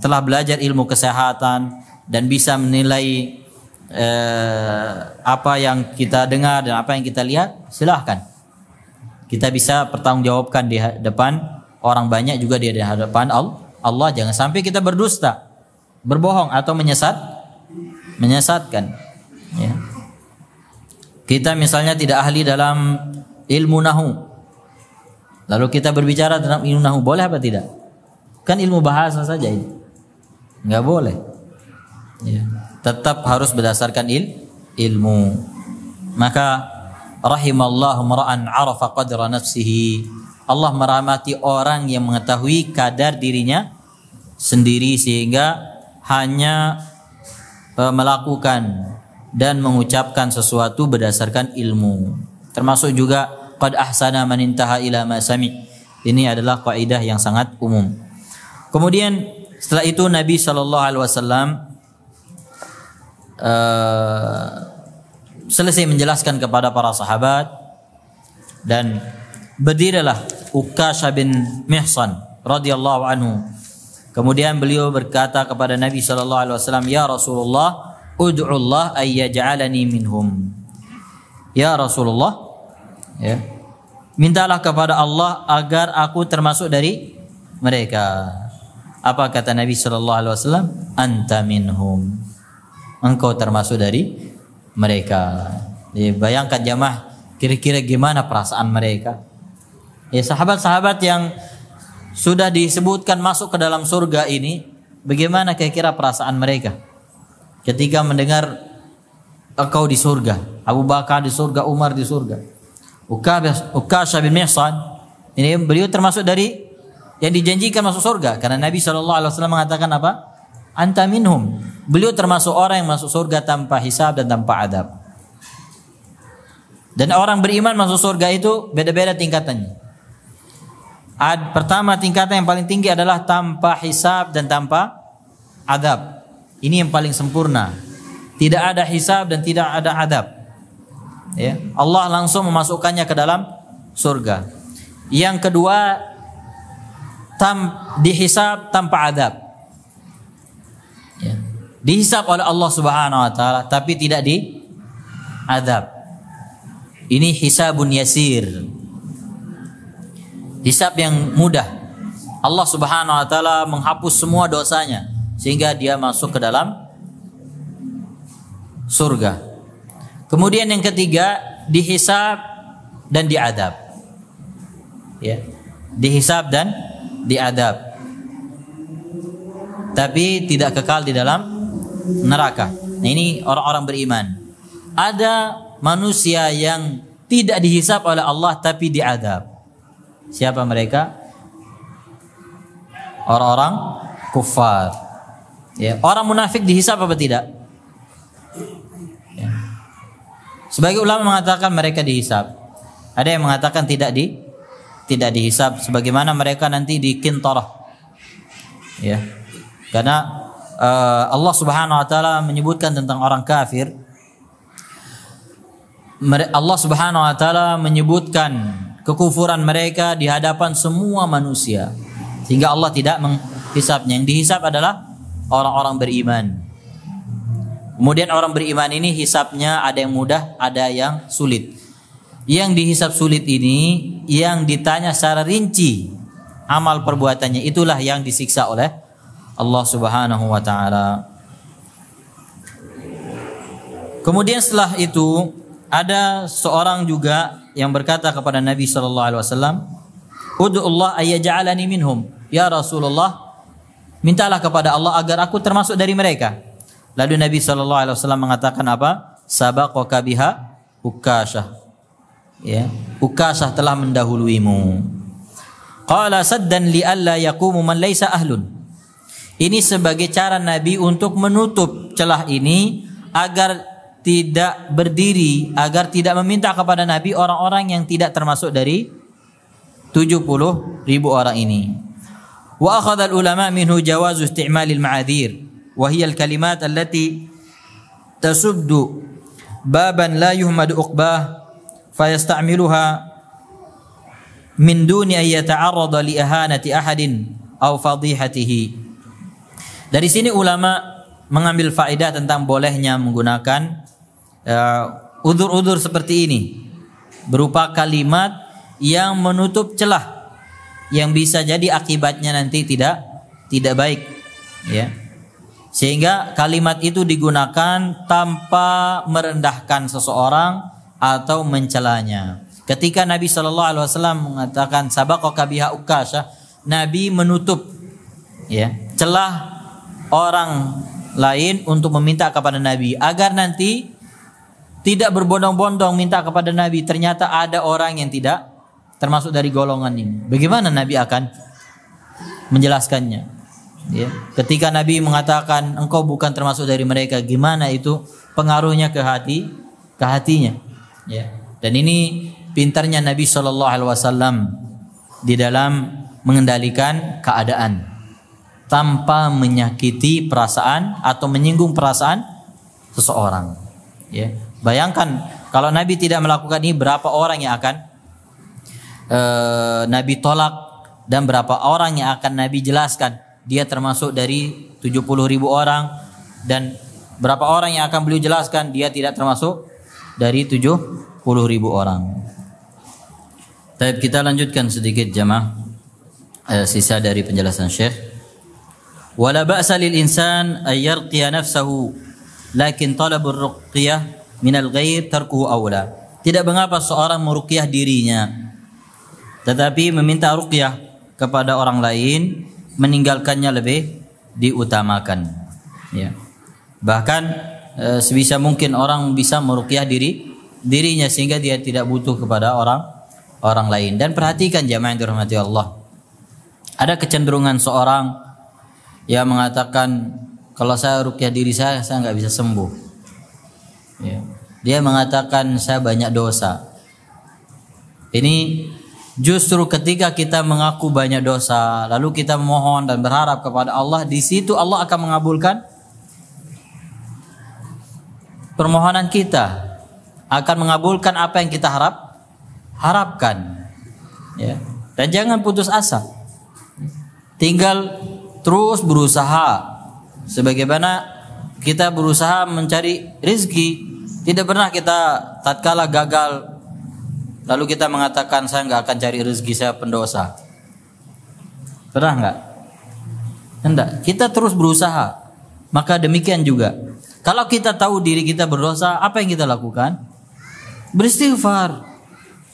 telah belajar ilmu kesehatan dan bisa menilai eh, apa yang kita dengar dan apa yang kita lihat, silahkan. Kita bisa pertanggungjawabkan di depan orang banyak, juga di hadapan Allah. Jangan sampai kita berdusta, berbohong atau menyesat, menyesatkan. Ya. Kita misalnya tidak ahli dalam ilmu nahu, lalu kita berbicara tentang ilmu nahu, boleh apa tidak? Kan ilmu bahasa saja ini, nggak boleh. Ya. Tetap harus berdasarkan il, ilmu. Maka rahimallahu mar'an arafa qadra nafsihi. Allah merahmati orang yang mengetahui kadar dirinya sendiri sehingga hanya uh, melakukan dan mengucapkan sesuatu berdasarkan ilmu. Termasuk juga qad ahsana man intaha ila ma sami. Ini adalah kaidah yang sangat umum. Kemudian setelah itu Nabi sallallahu alaihi wasallam uh, selesai menjelaskan kepada para sahabat dan berdirilah Ukasha bin Mihsan radhiyallahu anhu. Kemudian beliau berkata kepada Nabi sallallahu alaihi wasallam, "Ya Rasulullah, ud'u Allah ay yaj'alani minhum." Ya Rasulullah, ya. Mintalah kepada Allah agar aku termasuk dari mereka. Apa kata Nabi sallallahu alaihi wasallam? "Anta minhum." Engkau termasuk dari mereka. Ya, bayangkan jamaah, kira-kira gimana perasaan mereka? Ya, sahabat-sahabat yang sudah disebutkan masuk ke dalam surga ini, bagaimana kira-kira perasaan mereka ketika mendengar engkau di surga, Abu Bakar di surga, Umar di surga, Ukasha bin Mihsan ini beliau termasuk dari yang dijanjikan masuk surga, karena Nabi shallallahu alaihi wasallam mengatakan apa? Anta minhum. Beliau termasuk orang yang masuk surga tanpa hisab dan tanpa adab. Dan orang beriman masuk surga itu beda-beda tingkatannya. Ad, pertama tingkatan yang paling tinggi adalah tanpa hisab dan tanpa adab. Ini yang paling sempurna. Tidak ada hisab dan tidak ada adab. Ya. Allah langsung memasukkannya ke dalam surga. Yang kedua, tam, dihisab tanpa adab. Dihisab oleh Allah Subhanahu wa taala tapi tidak di azab. Ini hisabun yasir. Hisab yang mudah. Allah Subhanahu wa taala menghapus semua dosanya sehingga dia masuk ke dalam surga. Kemudian yang ketiga, dihisab dan diadab. Ya. Dihisab dan diadab. Tapi tidak kekal di dalam neraka. Nah, ini orang-orang beriman. Ada manusia yang tidak dihisab oleh Allah tapi diadab. Siapa mereka? Orang-orang kufar. Ya. Orang munafik dihisab apa tidak? Ya. Sebagai ulama mengatakan mereka dihisab. Ada yang mengatakan tidak di tidak dihisab. Sebagaimana mereka nanti di kintarah. Ya. Karena Uh, Allah Subhanahu wa taala menyebutkan tentang orang kafir. Allah Subhanahu wa taala menyebutkan kekufuran mereka di hadapan semua manusia sehingga Allah tidak menghisabnya. Yang dihisab adalah orang-orang beriman. Kemudian orang beriman ini hisabnya ada yang mudah, ada yang sulit. Yang dihisab sulit ini yang ditanya secara rinci amal perbuatannya, itulah yang disiksa oleh Allah Subhanahu wa taala. Kemudian setelah itu ada seorang juga yang berkata kepada Nabi sallallahu alaihi wasallam, "Ud'u Allah ay yaj'alani minhum." Ya Rasulullah, mintalah kepada Allah agar aku termasuk dari mereka. Lalu Nabi sallallahu alaihi wasallam mengatakan apa? "Sabaqaka biha Ukasha." Ya, Ukasha telah mendahuluimu. Qala saddan li alla yaqumu man laysa ahlun. Ini sebagai cara Nabi untuk menutup celah ini agar tidak berdiri, agar tidak meminta kepada Nabi orang-orang yang tidak termasuk dari tujuh puluh ribu orang ini. وأخذ العلماء منه جواز استعمال المعاذير، وهي الكلمات التي تسد بابا لا يهمد عقباه فيستعملها من دون أن يتعرض لإهانة أحد أو فضيحته. Dari sini ulama mengambil faedah tentang bolehnya menggunakan uzur-uzur uh, seperti ini, berupa kalimat yang menutup celah yang bisa jadi akibatnya nanti tidak tidak baik, ya. Sehingga kalimat itu digunakan tanpa merendahkan seseorang atau mencelanya. Ketika Nabi Shallallahu Alaihi Wasallam mengatakan sabaqaka biha Ukasha, Nabi menutup, ya, celah orang lain untuk meminta kepada Nabi agar nanti tidak berbondong-bondong minta kepada Nabi. Ternyata ada orang yang tidak termasuk dari golongan ini. Bagaimana Nabi akan menjelaskannya? Ya. Ketika Nabi mengatakan engkau bukan termasuk dari mereka, gimana itu pengaruhnya ke hati, ke hatinya? Ya. Dan ini pintarnya Nabi Shallallahu Alaihi Wasallam di dalam mengendalikan keadaan tanpa menyakiti perasaan atau menyinggung perasaan seseorang, ya. Bayangkan kalau Nabi tidak melakukan ini, berapa orang yang akan uh, Nabi tolak dan berapa orang yang akan Nabi jelaskan dia termasuk dari tujuh puluh ribu orang, dan berapa orang yang akan beliau jelaskan dia tidak termasuk dari tujuh puluh ribu orang. Baik, kita lanjutkan sedikit jemaah uh, sisa dari penjelasan Syekh. ولا بأس للإنسان أن يرقي نفسه لكن طلب الرقية من الغير تركه أولى. Tidak mengapa seorang meruqyah dirinya, tetapi meminta ruqyah kepada orang lain meninggalkannya lebih diutamakan, ya. Bahkan e, sebisa mungkin orang bisa meruqyah diri dirinya sehingga dia tidak butuh kepada orang orang lain. Dan perhatikan jamaah yang dirahmati Allah, ada kecenderungan seorang ya mengatakan kalau saya ruqyah diri saya saya nggak bisa sembuh, ya. Dia mengatakan saya banyak dosa. Ini justru ketika kita mengaku banyak dosa lalu kita mohon dan berharap kepada Allah, di situ Allah akan mengabulkan permohonan kita, akan mengabulkan apa yang kita harap harapkan, ya. Dan jangan putus asa, tinggal terus berusaha. Sebagaimana kita berusaha mencari rezeki, tidak pernah kita tatkala gagal lalu kita mengatakan saya nggak akan cari rezeki, saya pendosa. Pernah nggak? Enggak. Kita terus berusaha. Maka demikian juga, kalau kita tahu diri kita berdosa, apa yang kita lakukan? Beristighfar,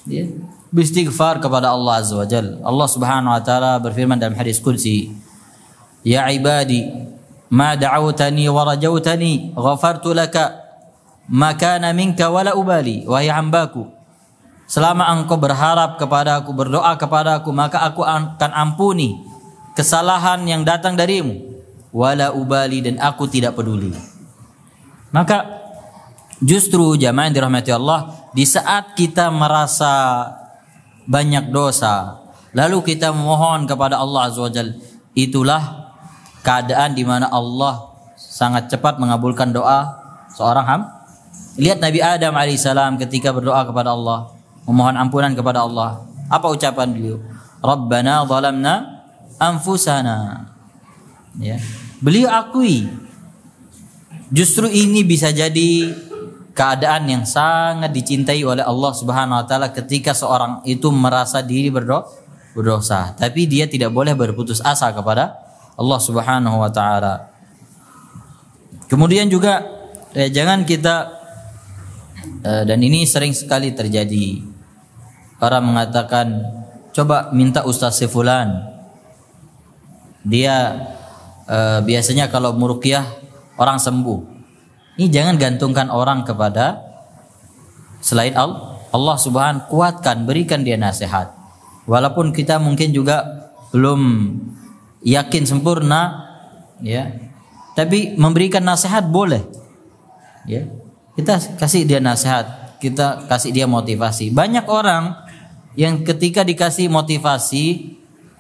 ya. Beristighfar kepada Allah Azza wa Jalla. Allah Subhanahu wa Ta'ala berfirman dalam hadis qudsi, ya ibadi ma da'awtani wa rajawtani ghafartu laka ma kana minka wala ubali. Wahai hambaku, selama engkau berharap kepada aku, berdoa kepada aku, maka aku akan ampuni kesalahan yang datang darimu, wala ubali, dan aku tidak peduli. Maka justru jamaah yang dirahmati Allah, di saat kita merasa banyak dosa lalu kita memohon kepada Allah Azza wa Jalla, itulah keadaan di mana Allah sangat cepat mengabulkan doa seorang hamba. Lihat Nabi Adam alaihissalam ketika berdoa kepada Allah, memohon ampunan kepada Allah. Apa ucapan beliau? Rabbana zalamna anfusana. Ya. Beliau akui justru ini bisa jadi keadaan yang sangat dicintai oleh Allah Subhanahu wa Ta'ala ketika seorang itu merasa diri berdoa berdosa, tapi dia tidak boleh berputus asa kepada Allah Subhanahu wa Ta'ala. Kemudian juga eh, jangan kita eh, dan ini sering sekali terjadi, orang mengatakan coba minta Ustaz Sifulan, dia eh, biasanya kalau meruqyah orang sembuh. Ini jangan gantungkan orang kepada selain Allah. Allah Subhanahu, kuatkan, berikan dia nasihat. Walaupun kita mungkin juga belum yakin sempurna, ya, tapi memberikan nasihat boleh, ya. Kita kasih dia nasihat, kita kasih dia motivasi. Banyak orang yang ketika dikasih motivasi,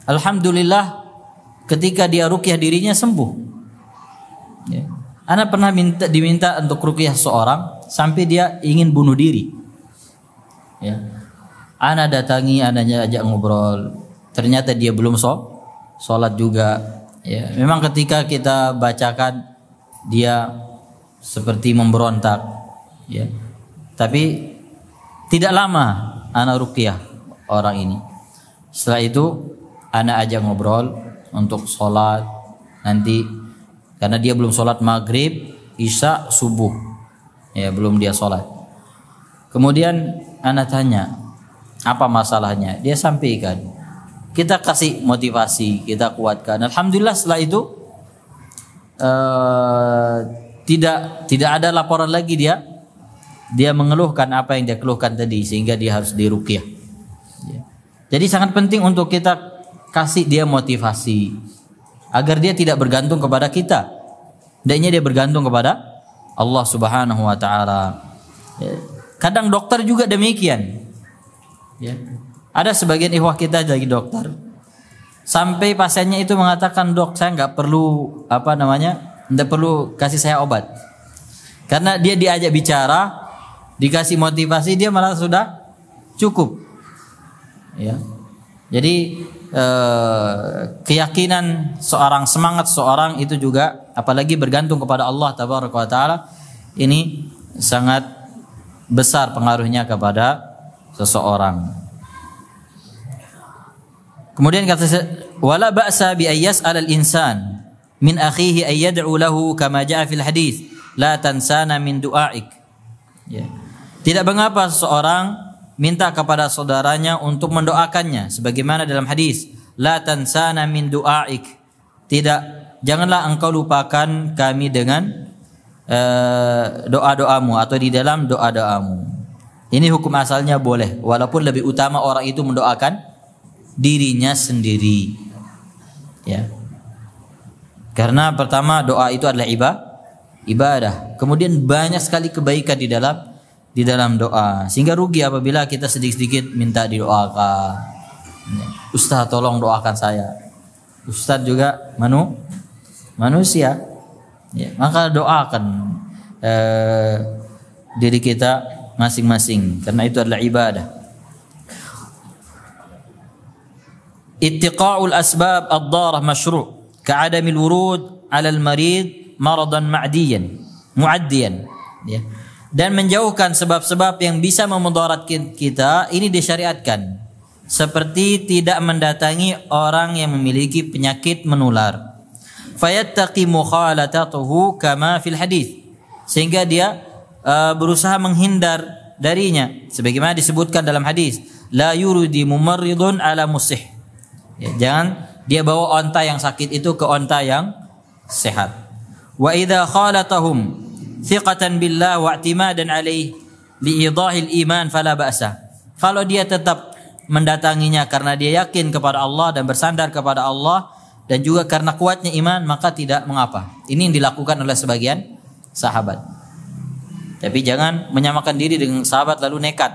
alhamdulillah ketika dia ruqyah dirinya sembuh. Ya. Ana pernah minta, diminta untuk ruqyah seorang sampai dia ingin bunuh diri. Ya. Ana datangi, ana ajak ngobrol. Ternyata dia belum so, sholat juga. Ya. Memang ketika kita bacakan dia seperti memberontak. Ya. Tapi tidak lama ana ruqyah orang ini. Setelah itu ana ajak ngobrol untuk sholat nanti, karena dia belum sholat maghrib, isya, subuh, ya belum dia sholat. Kemudian ana tanya apa masalahnya, dia sampaikan, kita kasih motivasi, kita kuatkan. Alhamdulillah setelah itu uh, tidak tidak ada laporan lagi dia dia mengeluhkan apa yang dia keluhkan tadi, sehingga dia harus diruqyah. Jadi sangat penting untuk kita kasih dia motivasi agar dia tidak bergantung kepada kita, hendaknya dia bergantung kepada Allah Subhanahu wa taala. Kadang dokter juga demikian. Ya. Ada sebagian ikhwah kita jadi dokter, sampai pasiennya itu mengatakan, "Dok, saya nggak perlu apa namanya, nggak perlu kasih saya obat." Karena dia diajak bicara, dikasih motivasi, dia malah sudah cukup. Ya. Jadi eh, keyakinan seorang, semangat seorang itu juga, apalagi bergantung kepada Allah Tabaraka wa Ta'ala, ini sangat besar pengaruhnya kepada seseorang. Kemudian kata, "Wala ba'sa bi ayyas 'alal insan min akhihi ay yad'u lahu kama ja'a fil hadits." La tansana min du'aik. Ya. Tidak mengapa seseorang minta kepada saudaranya untuk mendoakannya, sebagaimana dalam hadis, la tansana min du'aik. Tidak, janganlah engkau lupakan kami dengan uh, doa-doamu atau di dalam doa-doamu. Ini hukum asalnya boleh, walaupun lebih utama orang itu mendoakan dirinya sendiri. Ya. Karena pertama doa itu adalah ibadah. ibadah. Kemudian banyak sekali kebaikan di dalam di dalam doa. Sehingga rugi apabila kita sedikit-sedikit minta didoakan. Ustaz tolong doakan saya. Ustaz juga manu, manusia. Ya, maka doakan eh, diri kita masing-masing, karena itu adalah ibadah. Ittiqa'ul asbab ad-darah masyru' ka'adamil wurud 'alal marid maradan ma'diyan mu'addiyan, ya. Dan menjauhkan sebab-sebab yang bisa memudaratkan kita, ini disyariatkan, seperti tidak mendatangi orang yang memiliki penyakit menular, fayattaqi mukhalatatuhu kama fil hadits, sehingga dia uh, berusaha menghindar darinya sebagaimana disebutkan dalam hadis, la yuridi mumarridun ala musih, ya, jangan dia bawa onta yang sakit itu ke onta yang sehat. Wa idza khalatahum thiqatan billah wa i'timadan alaih li idahil iman fala ba'sa. Kalau dia tetap mendatanginya karena dia yakin kepada Allah dan bersandar kepada Allah, dan juga karena kuatnya iman, maka tidak mengapa. Ini yang dilakukan oleh sebagian sahabat. Tapi jangan menyamakan diri dengan sahabat lalu nekat.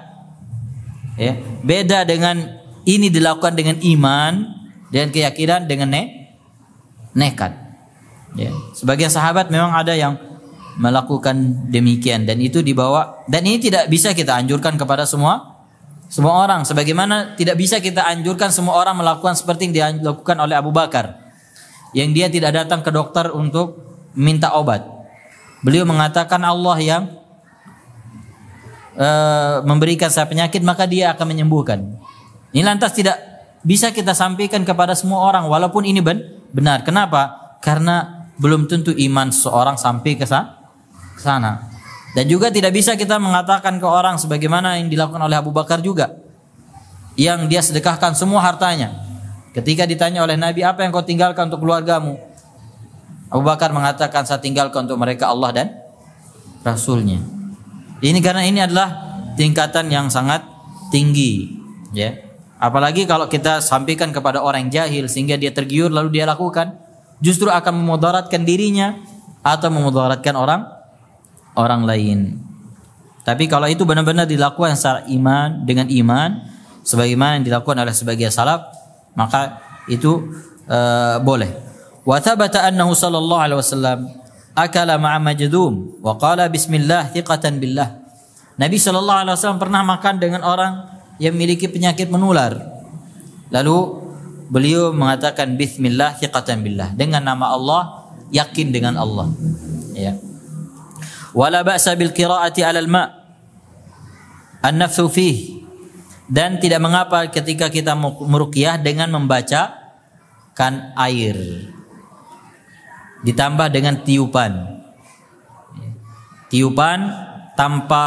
Ya, beda dengan ini dilakukan dengan iman dan keyakinan dengan ne nekat. Ya. Sebagian sahabat memang ada yang melakukan demikian, dan itu dibawa, dan ini tidak bisa kita anjurkan kepada semua semua orang, sebagaimana tidak bisa kita anjurkan semua orang melakukan seperti yang dilakukan oleh Abu Bakar, yang dia tidak datang ke dokter untuk minta obat. Beliau mengatakan, Allah yang uh, memberikan saya penyakit maka dia akan menyembuhkan. Ini lantas tidak bisa kita sampaikan kepada semua orang, walaupun ini ben benar. Kenapa? Karena belum tentu iman seorang sampai ke sana. Dan juga tidak bisa kita mengatakan ke orang sebagaimana yang dilakukan oleh Abu Bakar juga, yang dia sedekahkan semua hartanya. Ketika ditanya oleh Nabi, apa yang kau tinggalkan untuk keluargamu? Abu Bakar mengatakan, saya tinggalkan untuk mereka Allah dan Rasulnya. Ini karena ini adalah tingkatan yang sangat tinggi, ya. Apalagi kalau kita sampaikan kepada orang jahil sehingga dia tergiur lalu dia lakukan, justru akan memudaratkan dirinya atau memudaratkan orang orang lain. Tapi kalau itu benar-benar dilakukan secara iman, dengan iman, sebagaimana yang dilakukan oleh sebagian salaf, maka itu uh, boleh. Wa thabata annahu sallallahu alaihi wasallam akala ma'a majdum wa qala bismillah thiqatan billah. Nabi sallallahu alaihi wasallam pernah makan dengan orang yang memiliki penyakit menular. Lalu beliau mengatakan bismillah thiqatan billah, dengan nama Allah yakin dengan Allah. Ya. Wala ba'sa bil qira'ati 'ala al-ma' an-nafsu fihi. Dan tidak mengapa ketika kita meruqyah dengan membacakan air ditambah dengan tiupan. Tiupan tanpa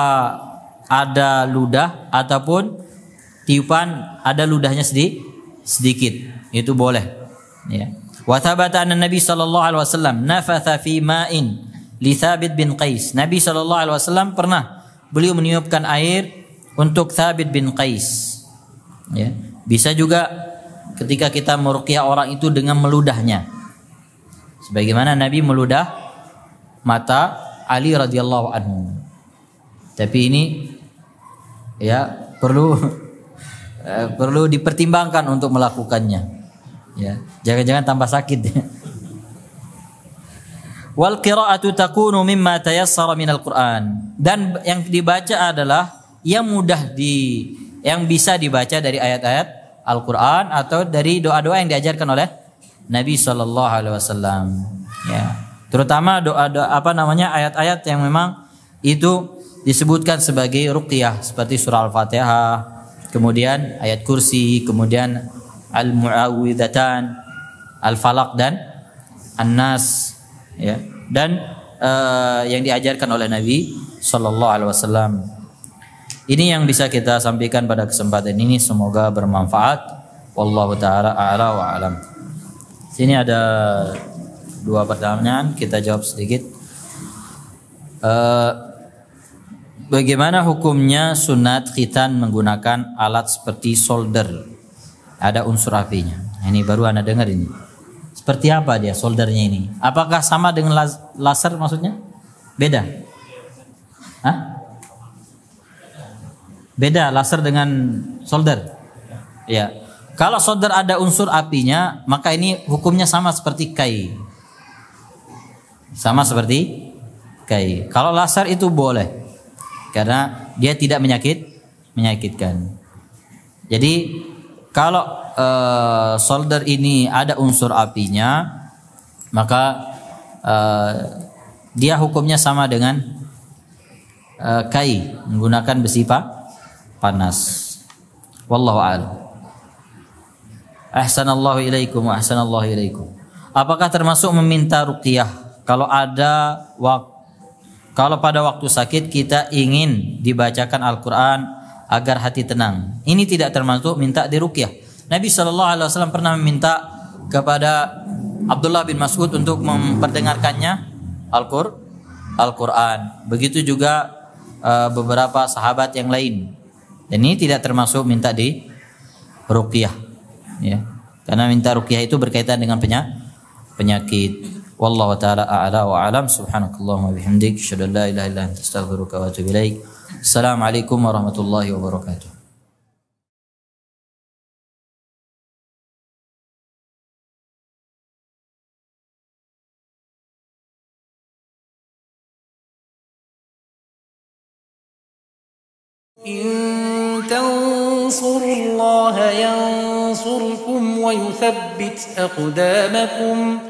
ada ludah ataupun tiupan ada ludahnya sedikit, sedikit itu boleh. Ya. Wa thabata anna Nabi sallallahu alaihi wasallam nafatha fi ma'in li Thabit bin Qais. Nabi sallallahu alaihi wasallam pernah beliau meniupkan air untuk Thabit bin Qais. Ya. Bisa juga ketika kita meruqyah orang itu dengan meludahnya, sebagaimana Nabi meludah mata Ali radhiyallahu anhu. Tapi ini ya perlu perlu dipertimbangkan untuk melakukannya. Ya, jangan-jangan tambah sakit. Wal qira'atu takunu mimma tayassara minal Qur'an. Dan yang dibaca adalah yang mudah di yang bisa dibaca dari ayat-ayat Al-Qur'an atau dari doa-doa yang diajarkan oleh Nabi sallallahu alaihi wasallam. Ya. Terutama doa-doa apa namanya ayat-ayat yang memang itu disebutkan sebagai ruqyah seperti surah Al-Fatihah, kemudian ayat kursi, kemudian al-mu'awwidzatan, al-falaq dan an-nas, ya. Dan uh, yang diajarkan oleh Nabi sallallahu alaihi wasallam. Ini yang bisa kita sampaikan pada kesempatan ini, semoga bermanfaat. Wallahu ta'ala a'la wa alam. Sini ada dua pertanyaan, kita jawab sedikit. Uh, bagaimana hukumnya sunat khitan menggunakan alat seperti solder? Ada unsur apinya. Ini baru Anda dengar ini. Seperti apa dia soldernya ini? Apakah sama dengan laser maksudnya? Beda? Hah? Beda laser dengan solder. Ya. Ya. Kalau solder ada unsur apinya, maka ini hukumnya sama seperti kai. Sama seperti kai. Kalau laser itu boleh. Karena dia tidak menyakit, menyakitkan. Jadi kalau uh, solder ini ada unsur apinya, maka uh, dia hukumnya sama dengan uh, kai, menggunakan besi pak panas. Wallahu a'lam. Ahsanallahu ilaikum wa ahsanallahu ilaikum. Apakah termasuk meminta ruqyah kalau ada waktu, kalau pada waktu sakit kita ingin dibacakan Al-Qur'an agar hati tenang? Ini tidak termasuk minta diruqyah. Nabi sallallahu alaihi wasallam pernah meminta kepada Abdullah bin Mas'ud untuk memperdengarkannya Al-Qur'an. Begitu juga uh, beberapa sahabat yang lain. Dan ini tidak termasuk minta di ruqyah, ya. Karena minta ruqyah itu berkaitan dengan penyakit. Wallahu ta'ala a'la wa alam. Subhanakallahumma bihamdik, asyhadu an la ilaha illa anta, astaghfiruka wa atubu ilaik. Assalamualaikum warahmatullahi wabarakatuh. انصروا الله ينصركم ويثبت أقدامكم